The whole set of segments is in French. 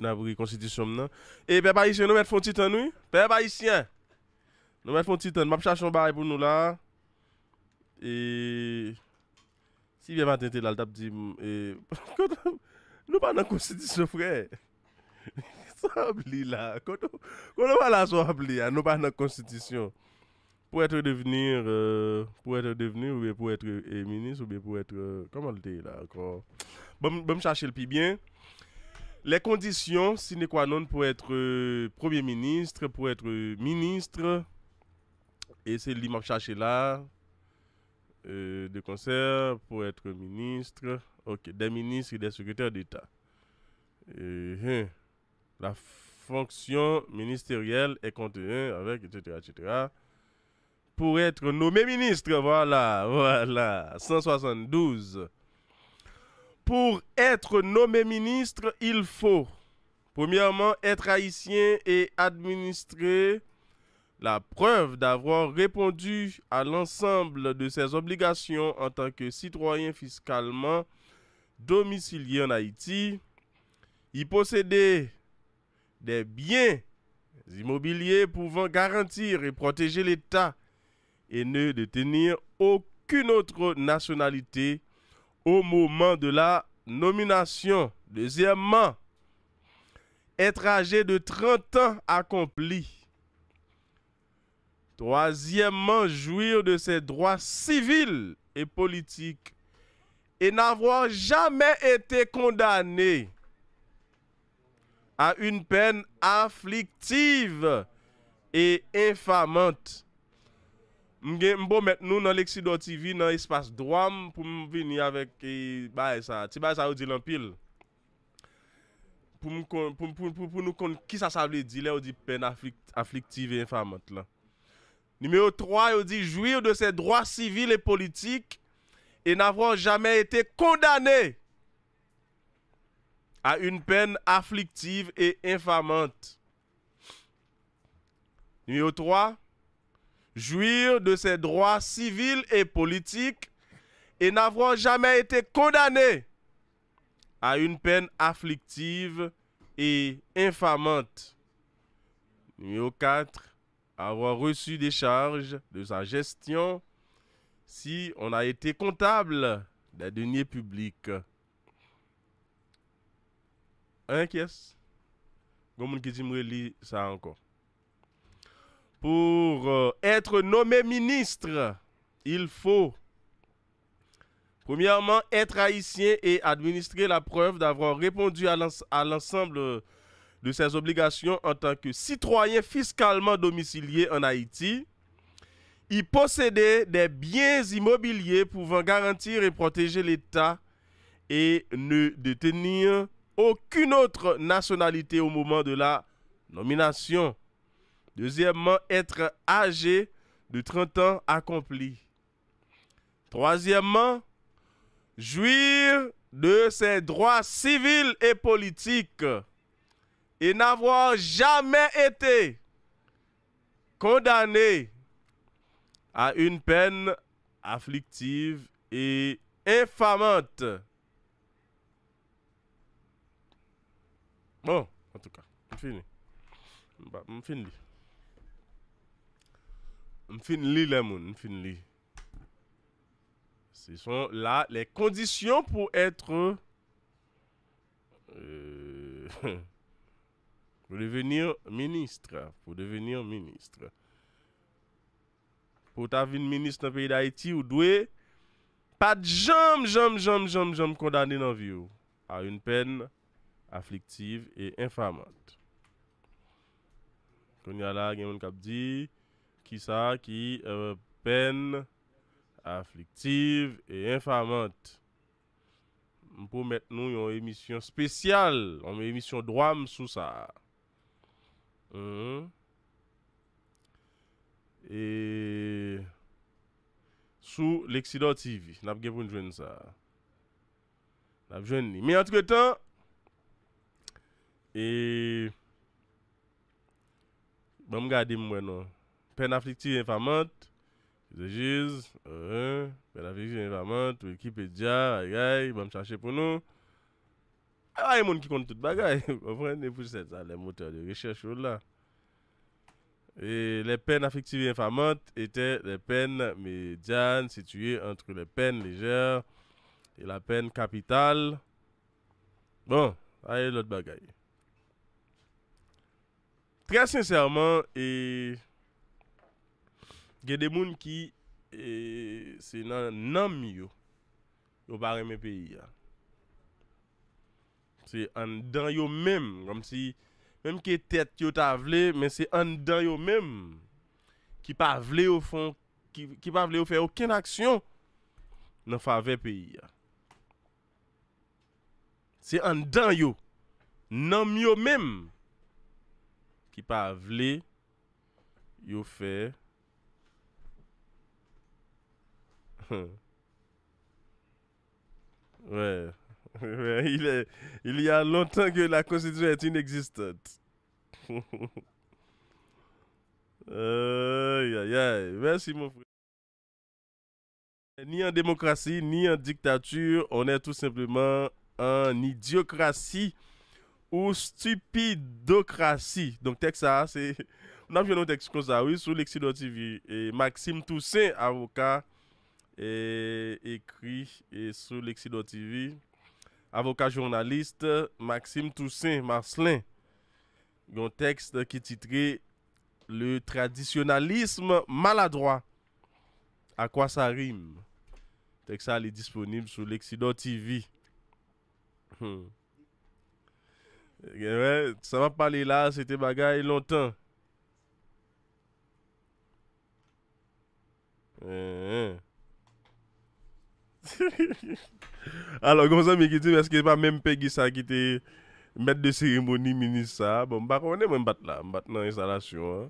la constitution. Et père haïtien, nous mettons un petit temps, nous. Père haïtien, nous mettons un petit temps. Je cherche un baril pour nous là. Et si bien matin, tu es là, tu as dit. Nous pas dans la constitution, frère. Ça oublie là. Quand on va là, ça oublie. Nous pas dans la constitution. Pour être devenir ou bien pour être ministre ou bien pour être comment le dit là encore bon chercher le plus bien les conditions sine qua non pour être premier ministre pour être ministre et c'est lui m'a cherché là de concert pour être ministre OK des ministres et des secrétaires d'État la fonction ministérielle est contenue avec etc etc pour être nommé ministre, voilà, voilà, 172. Pour être nommé ministre, il faut, premièrement, être haïtien et administrer la preuve d'avoir répondu à l'ensemble de ses obligations en tant que citoyen fiscalement domicilié en Haïti, y posséder des biens immobiliers pouvant garantir et protéger l'État, et ne détenir aucune autre nationalité au moment de la nomination. Deuxièmement, être âgé de 30 ans accompli. Troisièmement, jouir de ses droits civils et politiques et n'avoir jamais été condamné à une peine afflictive et infamante. M'bo mettre nous dans Lexidot TV dans espace droit pour venir avec bah ça tu ça dit l'empile pour nous connaître qui ça veut dire là on dit peine afflictive et infamante là numéro 3 on dit jouir de ses droits civils et politiques et n'avoir jamais été condamné à une peine afflictive et infamante numéro 3 jouir de ses droits civils et politiques et n'avoir jamais été condamné à une peine afflictive et infamante. Numéro 4, avoir reçu des charges de sa gestion si on a été comptable des deniers publics. Hein, qui est-ce? Comment que tu me relis ça encore? Pour être nommé ministre, il faut, premièrement, être haïtien et administrer la preuve d'avoir répondu à l'ensemble de ses obligations en tant que citoyen fiscalement domicilié en Haïti, y posséder des biens immobiliers pouvant garantir et protéger l'État et ne détenir aucune autre nationalité au moment de la nomination. Deuxièmement, être âgé de 30 ans accompli. Troisièmement, jouir de ses droits civils et politiques et n'avoir jamais été condamné à une peine afflictive et infamante. Bon, en tout cas, c'est fini. C'est fini. Ce sont là les conditions pour être pour devenir ministre, Pour devenir ministre dans le pays d'Haïti, vous devez pas de jambes condamné dans la vie à une peine afflictive et infamante. Quand il y a là, il y a un cap dit qui ça, qui peine afflictive et infamante. Pour mettre nous une émission spéciale, une émission droit sous ça. Et sous Lexidot TV, n'a pas pour joindre ça. N'a pas joindre. Mais entre-temps et bon regarder moi non. Peine afflictive infamante, peine afflictive infamante, Wikipédia, aïe, aïe, bon chercher pour nous. Ah, il y a des gens qui comptent tout bagaille. Vous comprenez pour ça, les moteurs de recherche là. Et les peines affectives et infamantes étaient les peines médianes situées entre les peines légères et la peine capitale. Bon, allez l'autre bagaille. Très sincèrement, il y a des gens qui c'est non mieux au barème du pays. C'est en dedans yo même, comme si même que tête yo ta vle, mais c'est en dedans yo même qui pas vle au fond, qui pas vle faire aucune action dans faveur pays. C'est en dedans yo, non yo même qui pas vle yo faire ouais. Il y a longtemps que la Constitution est inexistante. Merci mon frère. Ni en démocratie, ni en dictature, on est tout simplement en idiocratie ou stupidocratie. Donc texte ça, c'est... On a vu un texte comme ça, oui, sur Lexidot TV. Et Maxime Toussaint, avocat, écrit et sur Lexidot TV. Avocat journaliste Maxime Toussaint Marcelin. Un texte qui titrait Le traditionnalisme maladroit. À quoi ça rime? Le texte est disponible sur Lexidot TV. Ouais, ça va parler là, c'était bagaille longtemps. Alors, comme ça, mais qui dit, est-ce que pas même Peggy ça qui était maître de cérémonie, ministre ça? Bon, bah, on est même battre là, battre dans l'installation.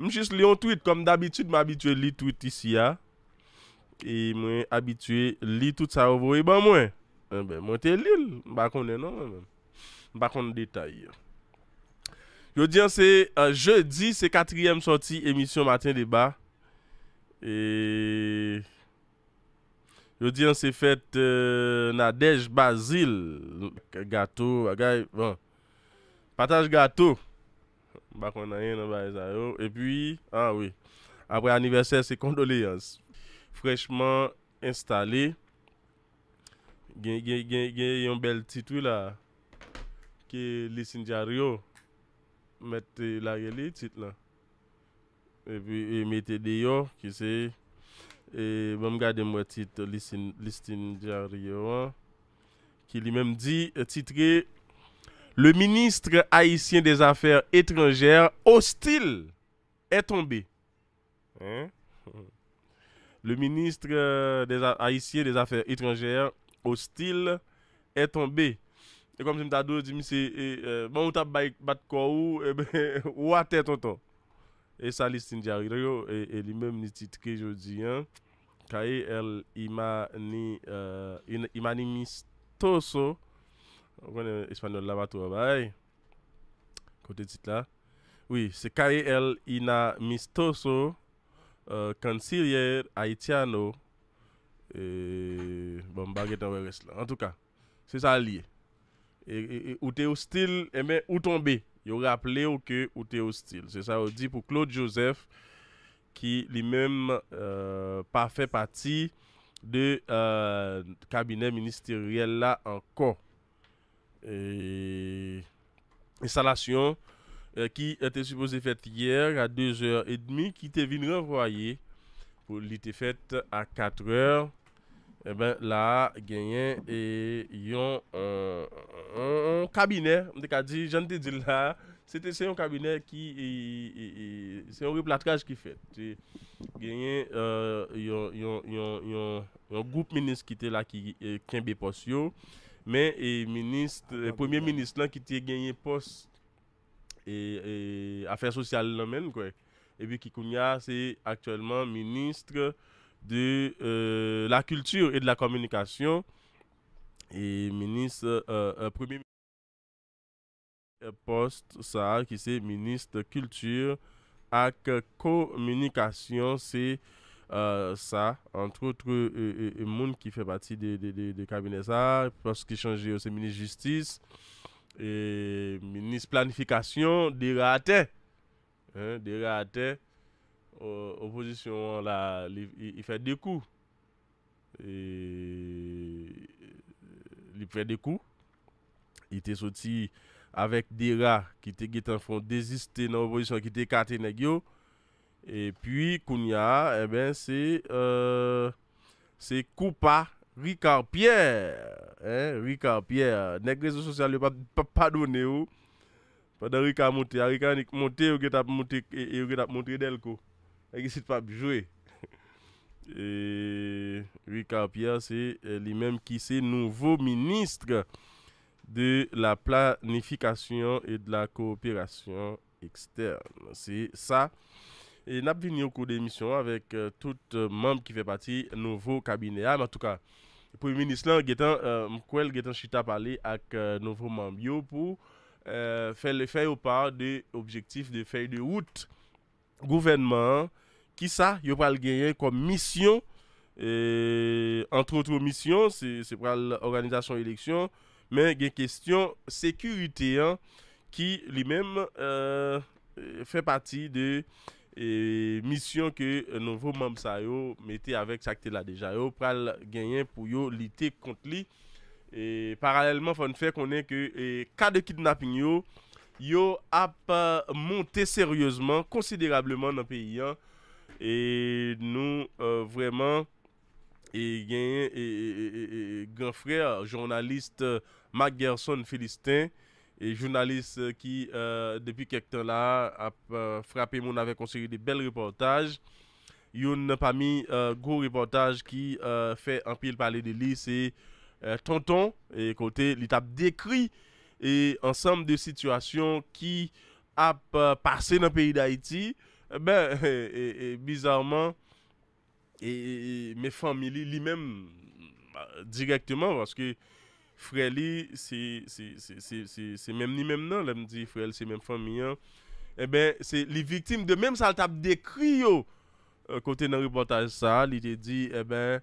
Je suis juste un tweet, comme d'habitude, m'habitué lit tweet ici, hein? Et moi, habitué lit tout ça, vous voyez, ben moi. Ben, moi, t'es l'île, bah, on est non, bah, on détaille. Jeudi, c'est 4e sortie, émission Matin Débat. Et. Je dis, on s'est fait Nadège Bazile. Gâteau, bagaille. Bon. Partage gâteau. Bah, on a rien dans le bail. Et puis, ah oui. Après anniversaire, c'est condoléances. Fraîchement installé. Gagne un bel titre là. Qui est Listin Diario. Mettez la relais, titre là. Et puis, mettez dehors, qui c'est. Et bon, regardez-moi le titre Listin Diario, qui lui-même dit, titré « Le ministre haïtien des Affaires étrangères hostile est tombé. Hein? » Le ministre haïtien des Affaires étrangères hostile est tombé. Et comme je me dis, c'est bon, on t'a battu quoi ou à tête tonton. Et ça, Listin Diario, et lui-même, il titré aujourd'hui, hein, Kaye El Imanimistoso, on connaît l'espagnol là-bas, tout là-bas, côté titre là. Oui, c'est Kaye El Imanimistoso, Canciller Haitiano, bon, baguette en reste là. En tout cas, c'est ça lié. Et où t'es hostile, et bien, où tomber? Il a rappelé que ou t'es hostile. C'est ça, on dit pour Claude Joseph, qui lui-même pas fait partie de cabinet ministériel là encore. Et installation qui était supposée faite hier à 2h30, qui était venue renvoyer pour l'être faite à 4h. Eh bien, là, gagné et ils ont un cabinet. Je ne te dis là, c'est un cabinet qui. C'est un replâtrage qui fait. Gagné, ils ont un groupe ministre qui était là, qui est postio. Mais le premier ministre là qui était gagné poste et affaires sociales là-même. Et puis, Kikounia, c'est actuellement ministre de la culture et de la communication et ministre premier poste ça qui c'est ministre culture et communication c'est ça, entre autres, le monde qui fait partie des cabinets, ça, parce qu'il change aussi ministre de justice, et ministre planification, des ratés, opposition, là, il fait des coups. Il fait des coups. Il était sorti avec des rats qui étaient en fond désister dans l'opposition, qui étaient écartés. Et puis, Kounia, eh ben, c'est Koupa Ricard Pierre. Hein? Ricard Pierre. Les réseaux sociaux ne peuvent pas pardonner. Pendant Ricard monté, Ricard monté, il a monté Delco. Il ne pas jouer. Et Ricard Pierre, c'est lui-même qui est nouveau ministre de la planification et de la coopération externe. C'est ça. Et nous avons venu au cours d'émission avec tout membre qui fait partie de nouveau cabinet. En tout cas, le Premier ministre, il a parlé avec nouveau membre pour faire le fait au part de l'objectif de feuille de route gouvernement. Qui ça, il va le gagner comme mission. Et, entre autres missions, c'est pour l'organisation élection. Mais il y a une question sécurité hein, qui lui-même fait partie de mission que nouveau membre Sayo mettait avec ça là déjà. Il va le gagner pour lutter contre lui. Et parallèlement, il faut faire qu'on ait que cas de kidnapping, il a monté sérieusement, considérablement dans le pays. Hein, et nous vraiment et grand frère journaliste Mac Gerson Philistin et journaliste qui depuis quelque temps là a frappé mon avec conseillé de belles reportages. Il n'a pas mis gros reportage qui fait un pile parler de lui, c'est Tonton et côté l'étape décrit et ensemble de situations qui a passé dans le pays d'Haïti. Ben, bizarrement, mes familles, lui-même, directement, parce que frère, c'est même ni même non, là, me dit frère, c'est même famille, hein. Eh ben, c'est les victimes de même ça, tape des cris, côté dans le reportage, ça, il te dit, eh ben,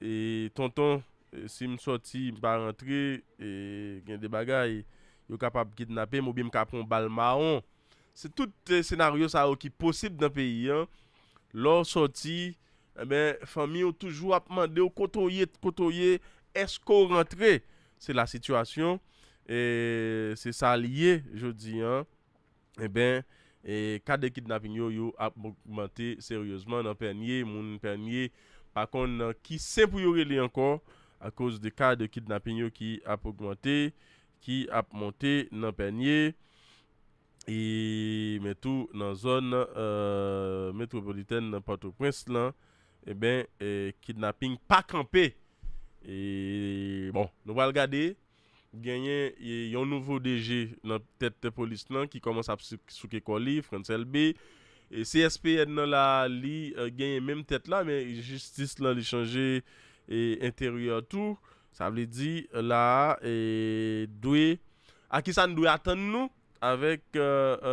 et tonton, si me sorti, me pas rentrer, et il y a des bagailles, il est capable de kidnapper, moi, bien me capon balle marron. C'est tout scénario ça qui est possible dans le pays. Hein. Lors sortie, eh ben, famille ont toujours demandé au côtoyer, est-ce qu'on rentre? C'est la situation. Et c'est ça lié, je dis. Hein. Eh bien, le cas de kidnapping a augmenté sérieusement dans le panier. Mon panier, par contre, qui sait pour y encore à cause des cas de kidnapping qui a augmenté, qui a monté dans le panier. Et mais tout dans la zone métropolitaine de Port-au-Prince, eh bien, kidnapping pas campé. Et bon, nous allons regarder. Il y a un nouveau DG dans la tête de police qui commence à souquer colis, France LB. Et CSPN dans la gagne même tête là, mais justice là, il changé et intérieur tout. Ça veut dire là, et doué. À qui ça nous doit attendre nous? Avec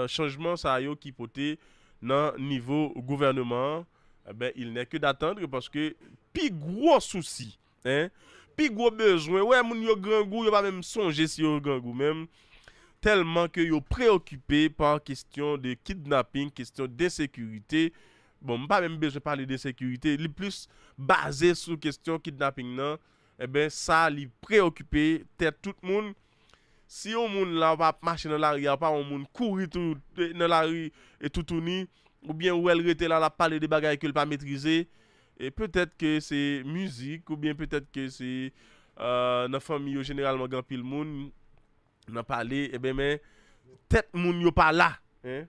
changement ça yo qui poté dans niveau gouvernement, eh ben il n'est que d'attendre parce que pi gros souci hein, pi gros besoin ouais moun yo grand goût yo pas même songer si yo grand goût même tellement que yo préoccupé par question de kidnapping, question d'insécurité. Bon, pas même besoin parler d'insécurité, li plus basé sur question kidnapping non, eh ben ça li préoccupé tête tout le monde. Si on moun la va marcher dans la rue, pas on moun courir tout dans la rue et tout tourner ou bien ou elle rete là la parler des bagages qu'elle pas maîtriser et peut-être que c'est musique ou bien peut-être que c'est dans famille généralement grand pile moun n'a parler et ben mais tête moun yo pas là hein,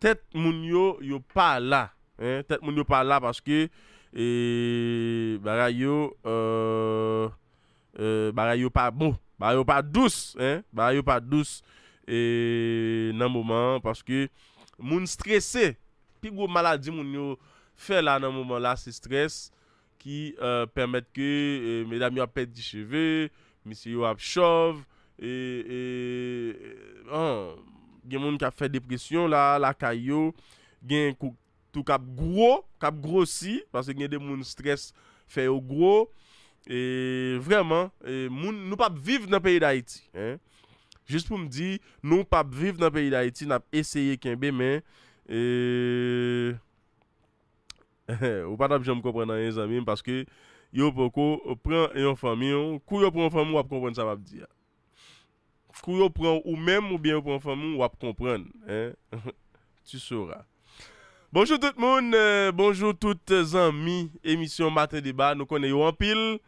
tête moun yo pas là hein, tête moun yo pas là parce que et bagayo bagayo pas bon. Bah yo pas douce hein, bah yo pas douce et nan moment parce que moun stressé puis gros maladie moun yo fait là nan moment là c'est stress qui permet que mesdames yo perdre du cheveux, monsieur yo a chauve et gen moun qui a fait dépression là la caillou, gen tout cap grossi parce qu'il y a des gens stress fait au gros et vraiment nous pas vivre dans le pays d'Haïti hein? Juste pour me dire nous pas vivre dans le pays d'Haïti n'a essayé qu'un mais ou pas d'abord je me comprends les amis parce que yo poko prend une famille kou yo prend famille ou comprendre ça va dire kou yo prend ou même ou bien prend famille ou comprendre hein? Tu sauras. Bonjour tout le monde, bonjour toutes amis, émission Matin Débat, nous connaissons en pile.